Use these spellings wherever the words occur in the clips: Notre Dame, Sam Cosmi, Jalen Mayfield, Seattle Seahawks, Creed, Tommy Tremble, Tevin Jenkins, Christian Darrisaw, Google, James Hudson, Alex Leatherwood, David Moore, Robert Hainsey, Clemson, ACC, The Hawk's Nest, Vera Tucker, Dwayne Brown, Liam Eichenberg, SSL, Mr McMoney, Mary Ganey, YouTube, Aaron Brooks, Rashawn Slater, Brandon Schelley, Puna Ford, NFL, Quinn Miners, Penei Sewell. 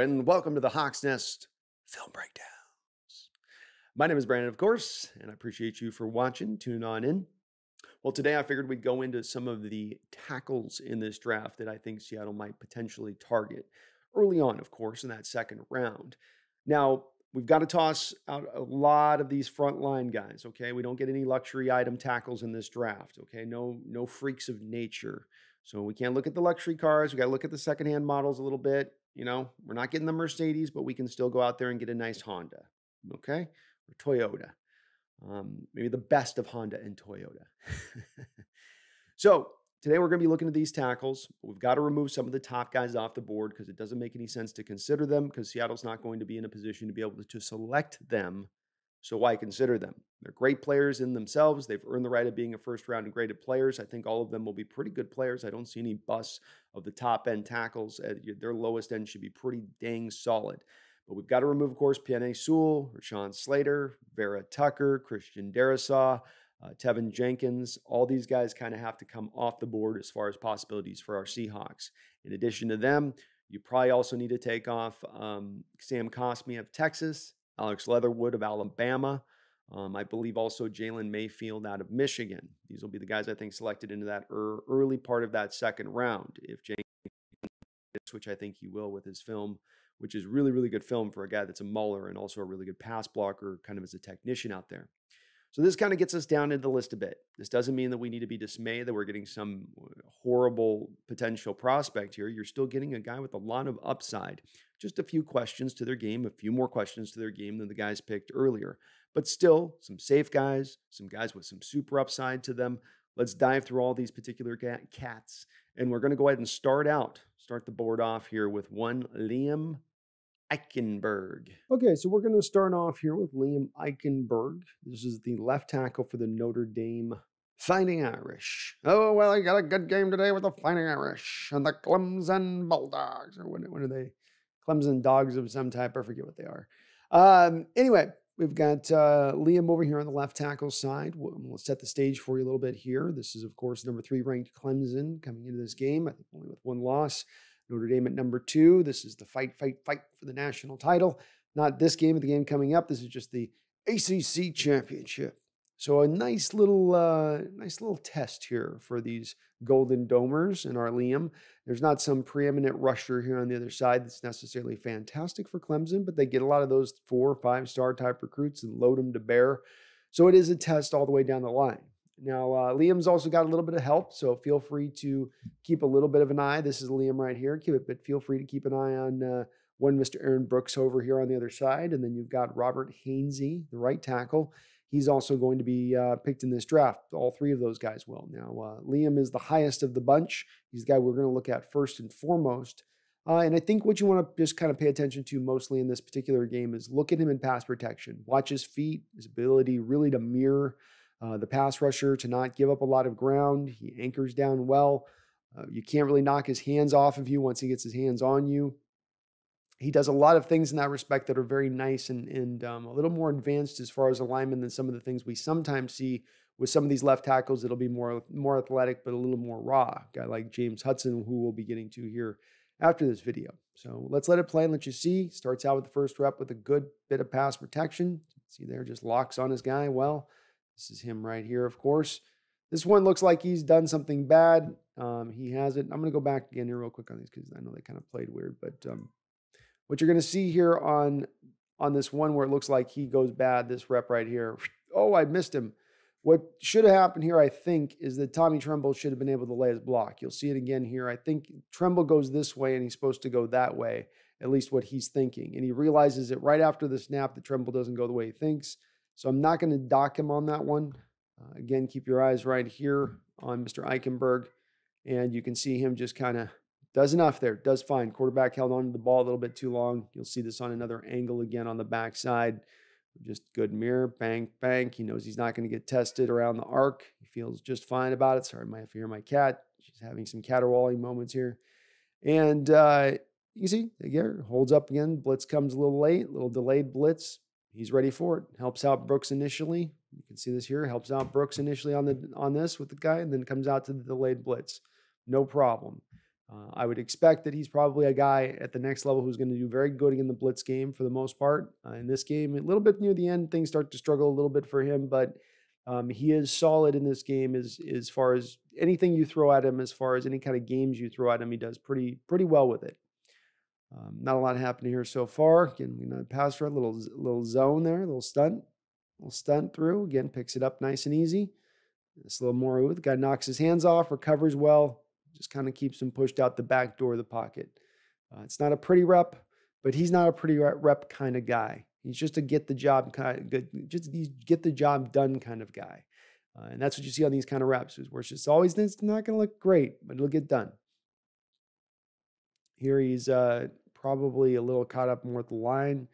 and welcome to the Hawk's Nest Film Breakdowns. My name is Brandon, of course, and I appreciate you for watching. Tune on in. Well, today I figured we'd go into some of the tackles in this draft that I think Seattle might potentially target early on, of course, in that second round. Now, we've got to toss out a lot of these frontline guys, okay? We don't get any luxury item tackles in this draft, okay? No freaks of nature. So we can't look at the luxury cars. We got to look at the secondhand models a little bit. You know, we're not getting the Mercedes, but we can still go out there and get a nice Honda, okay? Or Toyota. Maybe the best of Honda and Toyota. So today we're going to be looking at these tackles. We've got to remove some of the top guys off the board because it doesn't make any sense to consider them because Seattle's not going to be in a position to be able to select them. So why consider them? They're great players in themselves. They've earned the right of being a first-round and graded players. I think all of them will be pretty good players. I don't see any busts of the top-end tackles. Their lowest end should be pretty dang solid. But we've got to remove, of course, Penei Sewell, Rashawn Slater, Vera Tucker, Christian Darrisaw, Tevin Jenkins. All these guys kind of have to come off the board as far as possibilities for our Seahawks. In addition to them, you probably also need to take off Sam Cosmi of Texas, Alex Leatherwood of Alabama. I believe also Jalen Mayfield out of Michigan. These will be the guys I think selected into that early part of that second round. If Jenkins, which I think he will with his film, which is really, really good film for a guy that's a mauler and also a really good pass blocker, kind of as a technician out there. So this kind of gets us down into the list a bit. This doesn't mean that we need to be dismayed that we're getting some horrible potential prospect here. You're still getting a guy with a lot of upside. Just a few questions to their game, a few more questions to their game than the guys picked earlier. But still, some safe guys, some guys with some super upside to them. Let's dive through all these particular cats. And we're going to go ahead and start the board off here with one Liam Eichenberg. Okay, so we're going to start off here with Liam Eichenberg. This is the left tackle for the Notre Dame Fighting Irish. Oh, well, I got a good game today with the Fighting Irish and the Clemson Bulldogs. Or what are they? Clemson Dogs of some type. I forget what they are. Anyway, we've got Liam over here on the left tackle side. We'll set the stage for you a little bit here. This is, of course, number 3 ranked Clemson coming into this game. I think only with one loss. Notre Dame at number 2. This is the fight for the national title. Not this game, but the game coming up. This is just the ACC championship. So a nice little test here for these Golden Domers and our Liam. There's not some preeminent rusher here on the other side that's necessarily fantastic for Clemson, but they get a lot of those 4- or 5-star type recruits and load them to bear. So it is a test all the way down the line. Now, Liam's also got a little bit of help, so feel free to keep a little bit of an eye. This is Liam right here. But feel free to keep an eye on one Mr. Aaron Brooks over here on the other side. And then you've got Robert Hainsey, the right tackle. He's also going to be picked in this draft. All 3 of those guys will. Now, Liam is the highest of the bunch. He's the guy we're going to look at first and foremost. And I think what you want to just kind of pay attention to mostly in this particular game is look at him in pass protection. Watch his feet, his ability really to mirror the pass rusher, to not give up a lot of ground. He anchors down well. You can't really knock his hands off of you once he gets his hands on you. He does a lot of things in that respect that are very nice and a little more advanced as far as alignment than some of the things we sometimes see with some of these left tackles. It'll be more athletic, but a little more raw. A guy like James Hudson, who we'll be getting to here after this video. So let's let it play and let you see. Starts out with the first rep with a good bit of pass protection. See there, just locks on his guy. Well, this is him right here, of course. This one looks like he's done something bad. He hasn't. I'm going to go back again here real quick on these because I know they kind of played weird, but... what you're going to see here on this one where it looks like he goes bad, this rep right here. Oh, I missed him. What should have happened here, I think, is that Tommy Tremble should have been able to lay his block. You'll see it again here. I think Tremble goes this way and he's supposed to go that way, at least what he's thinking. And he realizes it right after the snap that Tremble doesn't go the way he thinks. So I'm not going to dock him on that one. Again, keep your eyes right here on Mr. Eichenberg. And you can see him just kind of does enough there. Does fine. Quarterback held on to the ball a little bit too long. You'll see this on another angle again on the backside. Just good mirror. Bang, bang. He knows he's not going to get tested around the arc. He feels just fine about it. Sorry, I might have to hear my cat. She's having some caterwauling moments here. And you see, again, holds up again. Blitz comes a little late. A little delayed blitz. He's ready for it. Helps out Brooks initially. You can see this here. Helps out Brooks initially on this with the guy, and then comes out to the delayed blitz. No problem. I would expect that he's probably a guy at the next level who's going to do very good in the blitz game for the most part. In this game, a little bit near the end, things start to struggle a little bit for him, but he is solid in this game as far as anything you throw at him, as far as any kind of games you throw at him, he does pretty well with it. Not a lot happening here so far. Again, we know pass for a little zone there, a little stunt through. Again, picks it up nice and easy. It's a little more with. The guy knocks his hands off, recovers well, just kind of keeps him pushed out the back door of the pocket. It's not a pretty rep, but he's not a pretty rep kind of guy. He's just a get the job done kind of guy, and that's what you see on these kind of reps. Where it's just always it's not going to look great, but it'll get done. Here he's probably a little caught up more with the line.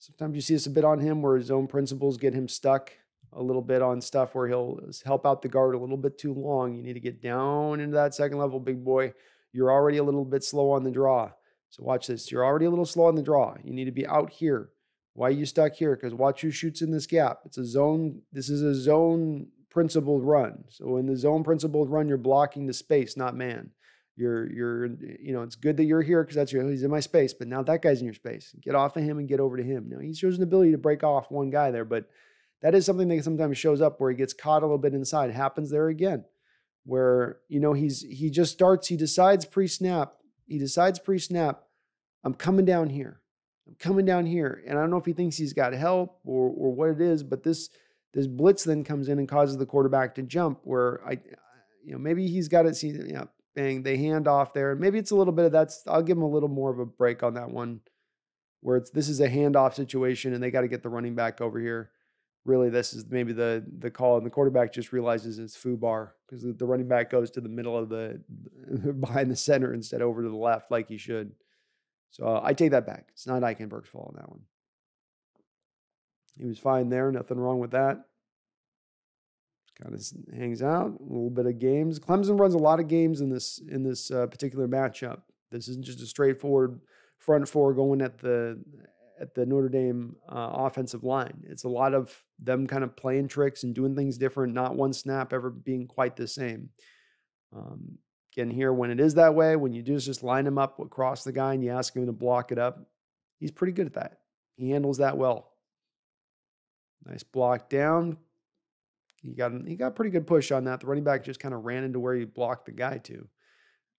Sometimes you see this a bit on him where his own principles get him stuck a little bit on stuff where he'll help out the guard a little bit too long. You need to get down into that second level, big boy. You're already a little bit slow on the draw. So watch this. You're already a little slow on the draw. You need to be out here. Why are you stuck here? Because watch who shoots in this gap. It's a zone. This is a zone principled run. So in the zone principled run, you're blocking the space, not man. You know, it's good that you're here because that's he's in my space, but now that guy's in your space. Get off of him and get over to him. Now, he shows an ability to break off one guy there, but that is something that sometimes shows up where he gets caught a little bit inside. It happens there again, where, you know, he decides pre-snap, I'm coming down here. I'm coming down here. And I don't know if he thinks he's got help or what it is, but this blitz then comes in and causes the quarterback to jump where maybe he's got it. Bang, they hand off there. Maybe it's a little bit of that. I'll give them a little more of a break on that one where this is a handoff situation and they got to get the running back over here. Really, this is maybe the call, and the quarterback just realizes it's foobar because the running back goes to the middle of the behind the center instead over to the left like he should. So I take that back. It's not Eichenberg's fault on that one. He was fine there. Nothing wrong with that. Kind of hangs out a little bit of games. Clemson runs a lot of games in this particular matchup. This isn't just a straightforward front four going at the Notre Dame offensive line. It's a lot of them kind of playing tricks and doing things different. Not one snap ever being quite the same. Again, here when it is that way, when you do just line him up across the guy and you ask him to block it up, he's pretty good at that. He handles that well. Nice block down. He got a pretty good push on that. The running back just kind of ran into where he blocked the guy to.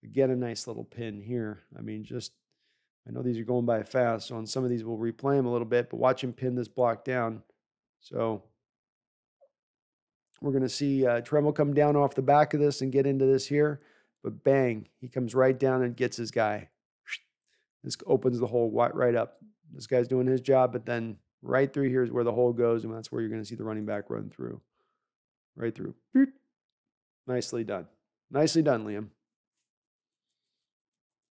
Again, a nice little pin here. I mean, I know these are going by fast, so on some of these we'll replay him a little bit, but watch him pin this block down. So we're going to see Tremble come down off the back of this and get into this here. But bang, he comes right down and gets his guy. This opens the hole right up. This guy's doing his job, but then right through here is where the hole goes, and that's where you're going to see the running back run through. Right through. Beep. Nicely done. Nicely done, Liam.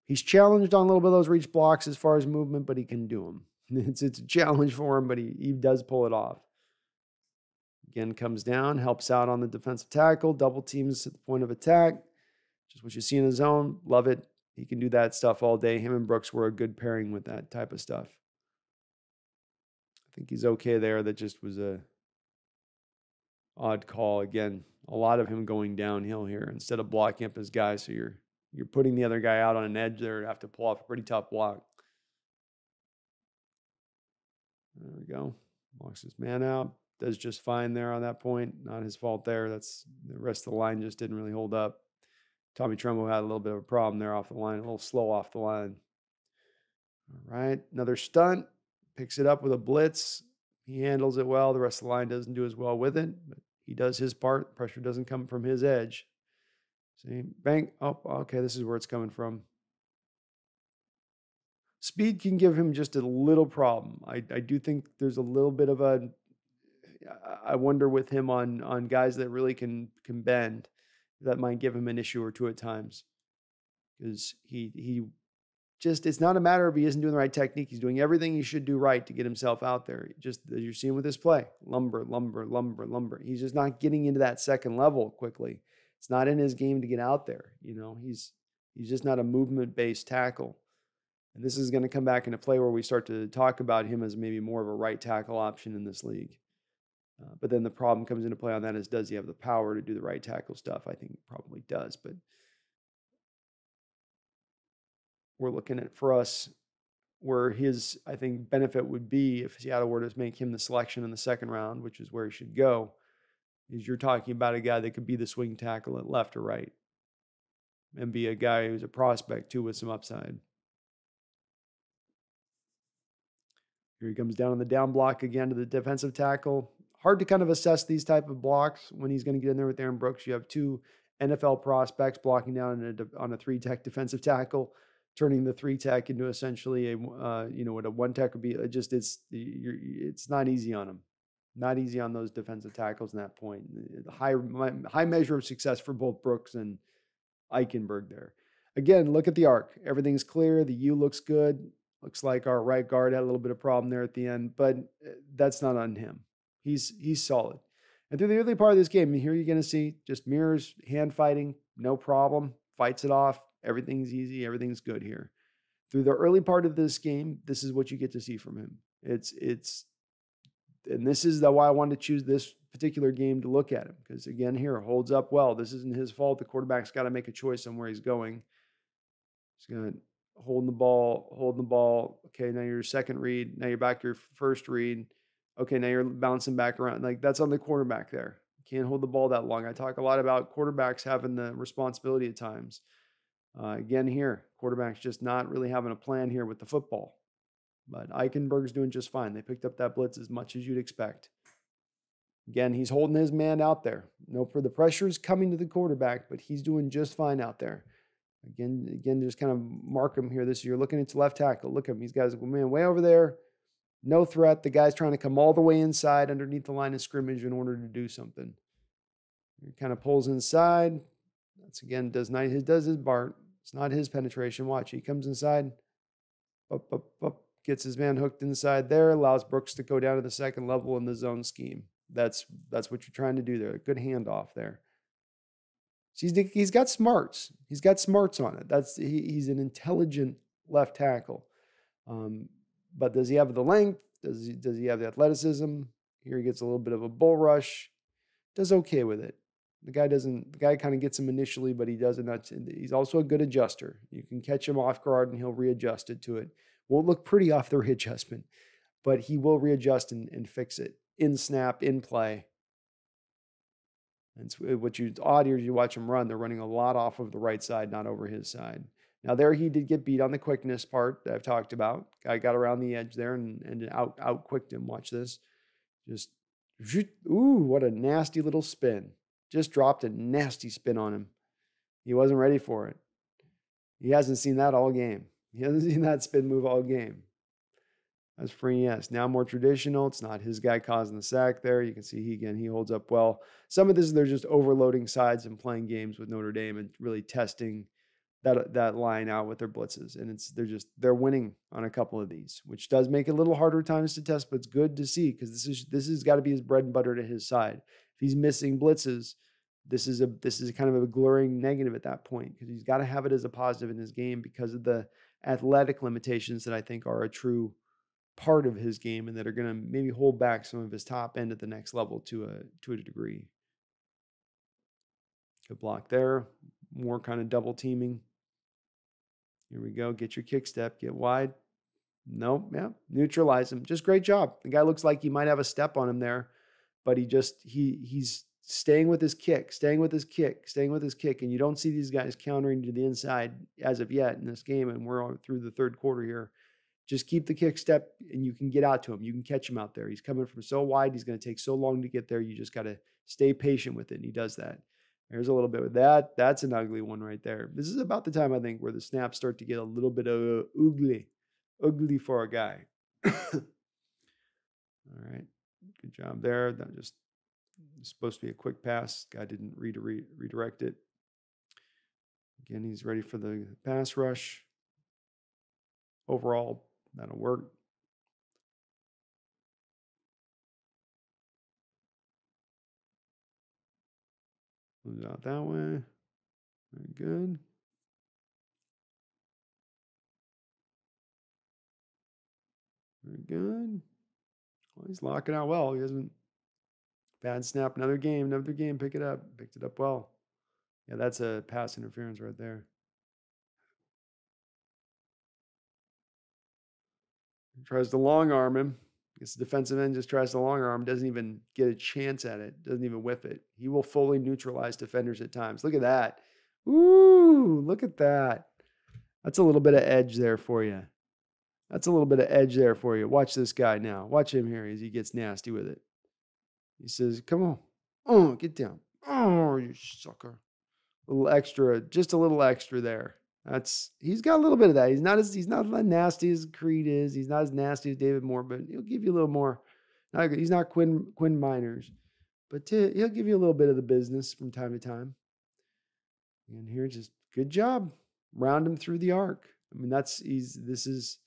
He's challenged on a little bit of those reach blocks as far as movement, but he can do them. It's a challenge for him, but he does pull it off. Again, comes down, helps out on the defensive tackle, double teams at the point of attack. Just what you see in his zone. Love it. He can do that stuff all day. Him and Brooks were a good pairing with that type of stuff. I think he's okay there. That just was a odd call. Again, a lot of him going downhill here instead of blocking up his guy. So you're putting the other guy out on an edge there to have to pull off a pretty tough block. There we go. Walks his man out. Does just fine there on that point. Not his fault there. That's the rest of the line just didn't really hold up. Tommy Tremble had a little bit of a problem there off the line. A little slow off the line. All right. Another stunt. Picks it up with a blitz. He handles it well. The rest of the line doesn't do as well with it, but he does his part. Pressure doesn't come from his edge. See, bang. Oh, okay. This is where it's coming from. Speed can give him just a little problem. I do think there's a little bit of a, I wonder with him on guys that really can bend, that might give him an issue or two at times. Because he just, it's not a matter of he isn't doing the right technique. He's doing everything he should do right to get himself out there. Just as you're seeing with this play, lumber, lumber, lumber, lumber. He's just not getting into that second level quickly. It's not in his game to get out there. You know, he's just not a movement-based tackle. And this is going to come back into play where we start to talk about him as maybe more of a right tackle option in this league. But then the problem comes into play on that is, does he have the power to do the right tackle stuff? I think he probably does, but we're looking at for us where his, I think, benefit would be if Seattle were to make him the selection in the second round, which is where he should go, is you're talking about a guy that could be the swing tackle at left or right and be a guy who's a prospect, too, with some upside. Here he comes down on the down block again to the defensive tackle. Hard to kind of assess these type of blocks when he's going to get in there with Aaron Brooks. You have two NFL prospects blocking down on a three-tech defensive tackle, turning the three-tech into essentially a, what a one-tech would be. It just, it's not easy on him. Not easy on those defensive tackles in that point. High measure of success for both Brooks and Eichenberg there. Again, look at the arc. Everything's clear. The U looks good. Looks like our right guard had a little bit of problem there at the end, but that's not on him. He's solid. And through the early part of this game, here you're going to see just mirrors, hand fighting, no problem, fights it off. Everything's easy. Everything's good here. Through the early part of this game, this is what you get to see from him. And this is why I wanted to choose this particular game to look at him. Because again, here, holds up well. This isn't his fault. The quarterback's got to make a choice on where he's going. He's going to holding the ball. Okay, now you're second read. Now you're back to your first read. Okay, now you're bouncing back around. Like, that's on the quarterback there. Can't hold the ball that long. I talk a lot about quarterbacks having the responsibility at times. Again, here, quarterback's just not really having a plan here with the football. But Eichenberg's doing just fine. They picked up that blitz as much as you'd expect. Again, he's holding his man out there. The pressure's coming to the quarterback, but he's doing just fine out there. Again, just kind of mark him here. You're looking at left tackle. Look at him. These guys, man, way over there. No threat. The guy's trying to come all the way inside underneath the line of scrimmage in order to do something. He kind of pulls inside. That's, again, does his Bart. It's not his penetration. Watch. He comes inside. Up. Gets his man hooked inside there. Allows Brooks to go down to the second level in the zone scheme. That's what you're trying to do there. A good handoff there. He's got smarts. He's got smarts on it. He's an intelligent left tackle. But does he have the length? Does he have the athleticism? Here he gets a little bit of a bull rush. Does okay with it. The guy kind of gets him initially, but he doesn't. He's also a good adjuster. You can catch him off guard and he'll readjust it to it. Won't look pretty off the readjustment, but he will readjust and fix it in snap, in play. And what you odd here is you watch him run. They're running a lot off of the right side, not over his side. Now there he did get beat on the quickness part that I've talked about. Guy got around the edge there and out-quicked him. Watch this. Just, ooh, what a nasty little spin. Just dropped a nasty spin on him. He wasn't ready for it. He hasn't seen that all game. He hasn't seen that spin move all game. That's free, yes. Now more traditional. It's not his guy causing the sack there. You can see he holds up well. Some of this is they're just overloading sides and playing games with Notre Dame and really testing that line out with their blitzes. And they're winning on a couple of these, which does make it a little harder times to test, but it's good to see because this has got to be his bread and butter to his side. If he's missing blitzes, this is kind of a glaring negative at that point because he's got to have it as a positive in his game because of the athletic limitations that I think are a true part of his game and that are going to maybe hold back some of his top end at the next level to a degree. Good block there. More kind of double teaming. Here we go. Get your kick step. Get wide. Nope. Yeah. Neutralize him. Just great job. The guy looks like he might have a step on him there, but he's staying with his kick, and you don't see these guys countering to the inside as of yet in this game, and we're on through the third quarter here. Just keep the kick step, and you can get out to him. You can catch him out there. He's coming from so wide, he's going to take so long to get there. You just got to stay patient with it, and he does that. There's a little bit with that. That's an ugly one right there. This is about the time, I think, where the snaps start to get a little bit of ugly for a guy. All right. Good job there. That just supposed to be a quick pass. Guy didn't redirect it. Again, he's ready for the pass rush. Overall, that'll work. Moves out that way. Very good. Very good. Well, he's locking out well. He hasn't. Bad snap. Another game. Pick it up. Picked it up well. Yeah, that's a pass interference right there. tries to long arm him. This defensive end just tries to long arm, doesn't even get a chance at it, doesn't even whip it. He will fully neutralize defenders at times. Look at that. Ooh, look at that. That's a little bit of edge there for you. That's a little bit of edge there for you. Watch this guy now. Watch him here as he gets nasty with it. He says, come on. Oh, get down. Oh, you sucker. A little extra, just a little extra there. He's got a little bit of that. He's not as nasty as Creed is. He's not as nasty as David Moore, but he'll give you a little more. He's not Quinn Miners, but he'll give you a little bit of the business from time to time. And here, just good job. Round him through the arc. I mean, this is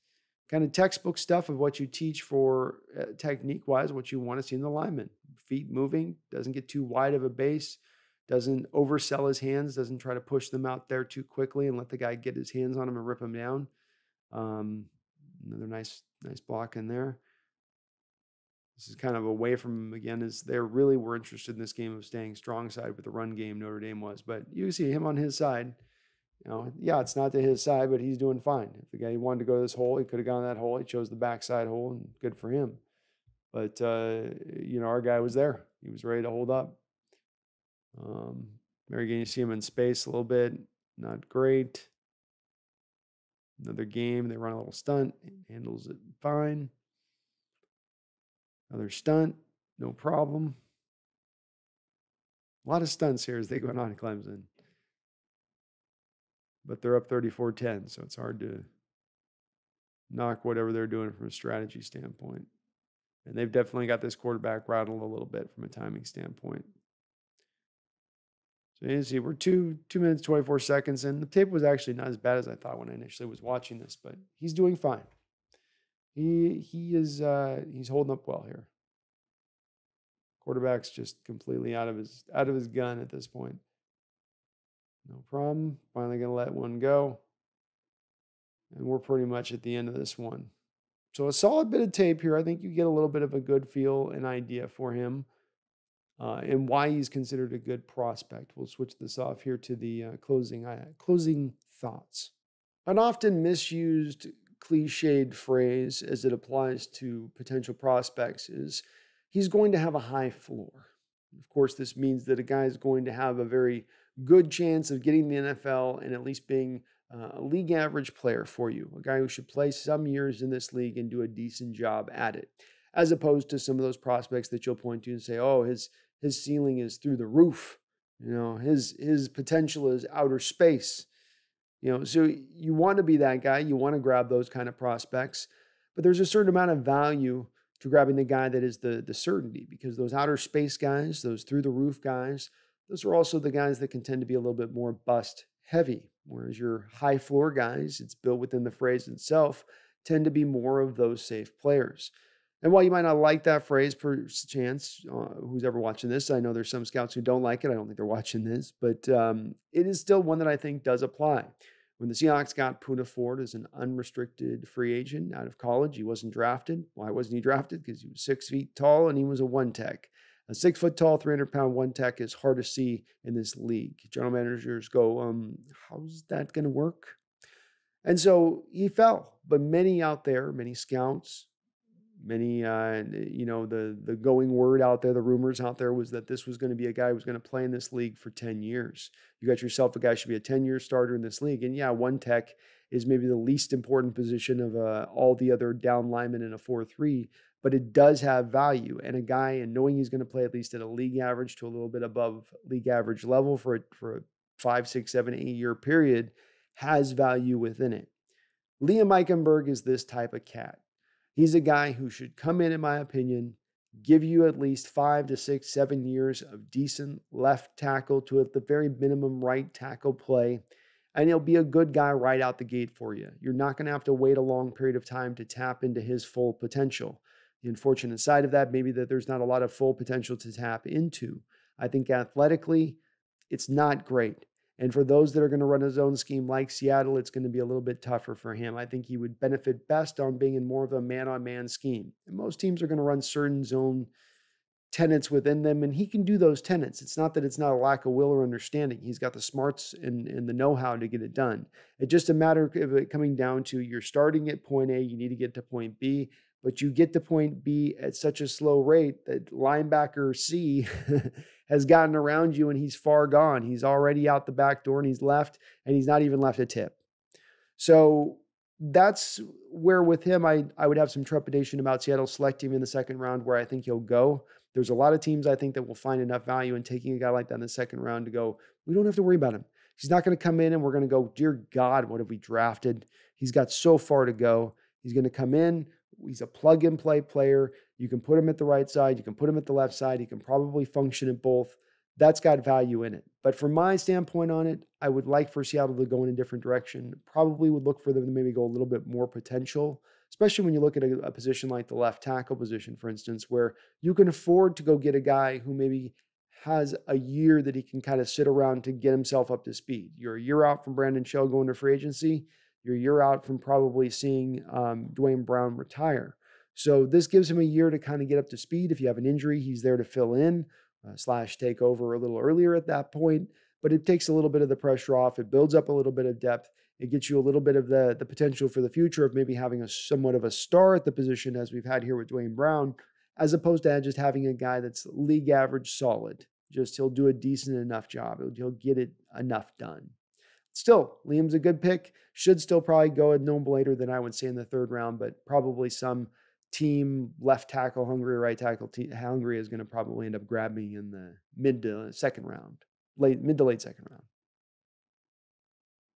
kind of textbook stuff of what you teach for technique-wise, what you want to see in the lineman. Feet moving, doesn't get too wide of a base. Doesn't oversell his hands, doesn't try to push them out there too quickly and let the guy get his hands on him and rip him down. Another nice block in there. This is kind of away from him again, as they really were interested in this game of staying strong side with the run game, Notre Dame was. But you see him on his side. You know, yeah, it's not to his side, but he's doing fine. If the guy wanted to go to this hole, he could have gone to that hole. He chose the backside hole, and good for him. But, you know, our guy was there. He was ready to hold up. Mary Ganey, you see him in space a little bit, not great. Another game, they run a little stunt, handles it fine. Another stunt, no problem. A lot of stunts here as they go on in Clemson. But they're up 34-10, so it's hard to knock whatever they're doing from a strategy standpoint. And they've definitely got this quarterback rattled a little bit from a timing standpoint. So you see, we're 2 minutes, 24 seconds in. The tape was actually not as bad as I thought when I initially was watching this, but he's doing fine. He's holding up well here. Quarterback's just completely out of his gun at this point. No problem. Finally gonna let one go. And we're pretty much at the end of this one. So a solid bit of tape here. I think you get a little bit of a good feel and idea for him. And why he's considered a good prospect. We'll switch this off here to the closing thoughts. An often misused, cliched phrase as it applies to potential prospects is, he's going to have a high floor. Of course, this means that a guy is going to have a very good chance of getting the NFL and at least being a league average player for you, a guy who should play some years in this league and do a decent job at it, as opposed to some of those prospects that you'll point to and say, oh, his ceiling is through the roof. You know, his potential is outer space. You know, so you want to be that guy. You want to grab those kind of prospects. But there's a certain amount of value to grabbing the guy that is the certainty, because those outer space guys, those through the roof guys, those are also the guys that can tend to be a little bit more bust heavy. Whereas your high floor guys, it's built within the phrase itself, tend to be more of those safe players. And while you might not like that phrase, per chance, who's ever watching this, I know there's some scouts who don't like it. I don't think they're watching this, but it is still one that I think does apply. When the Seahawks got Puna Ford as an unrestricted free agent out of college, he wasn't drafted. Why wasn't he drafted? Because he was 6 feet tall and he was a one-tech. A 6 foot tall, 300-pound one-tech is hard to see in this league. General managers go, how's that going to work? And so he fell. But many out there, many scouts, many, you know, the going word out there, the rumors out there was that this was going to be a guy who was going to play in this league for 10 years. You got yourself a guy who should be a 10-year starter in this league. And yeah, one tech is maybe the least important position of all the other down linemen in a 4-3, but it does have value. And a guy, and knowing he's going to play at least at a league average to a little bit above league average level for a 5, 6, 7, 8 year period has value within it. Liam Eichenberg is this type of cat. He's a guy who should come in my opinion, give you at least 5 to 6, 7 years of decent left tackle to at the very minimum right tackle play, and he'll be a good guy right out the gate for you. You're not going to have to wait a long period of time to tap into his full potential. The unfortunate side of that, maybe that there's not a lot of full potential to tap into. I think athletically, it's not great. And for those that are going to run a zone scheme like Seattle, it's going to be a little bit tougher for him. I think he would benefit best on being in more of a man-on-man scheme. And most teams are going to run certain zone tenets within them, and he can do those tenets. It's not that it's not a lack of will or understanding. He's got the smarts and the know-how to get it done. It's just a matter of it coming down to you're starting at point A, you need to get to point B, but you get to point B at such a slow rate that linebacker C has gotten around you and he's far gone. He's already out the back door and he's left, and he's not even left a tip. So that's where with him, I would have some trepidation about Seattle selecting him in the second round where I think he'll go. There's a lot of teams I think that will find enough value in taking a guy like that in the second round to go, we don't have to worry about him. He's not going to come in and we're going to go, dear God, what have we drafted? He's got so far to go. He's going to come in. He's a plug and play player. You can put him at the right side. You can put him at the left side. He can probably function at both. That's got value in it. But from my standpoint on it, I would like for Seattle to go in a different direction. Probably would look for them to maybe go a little bit more potential, especially when you look at a position like the left tackle position, for instance, where you can afford to go get a guy who maybe has a year that he can kind of sit around to get himself up to speed. You're a year out from Brandon Schell going to free agency. You're a year out from probably seeing Dwayne Brown retire. So this gives him a year to kind of get up to speed. If you have an injury, he's there to fill in / take over a little earlier at that point. But it takes a little bit of the pressure off. It builds up a little bit of depth. It gets you a little bit of the potential for the future of maybe having a somewhat of a star at the position as we've had here with Dwayne Brown, as opposed to just having a guy that's league average solid. Just he'll do a decent enough job. He'll get it enough done. Still, Liam's a good pick. Should still probably go no later than I would say in the third round, but probably some team left tackle hungry, right tackle hungry is going to probably end up grabbing in the mid to late second round.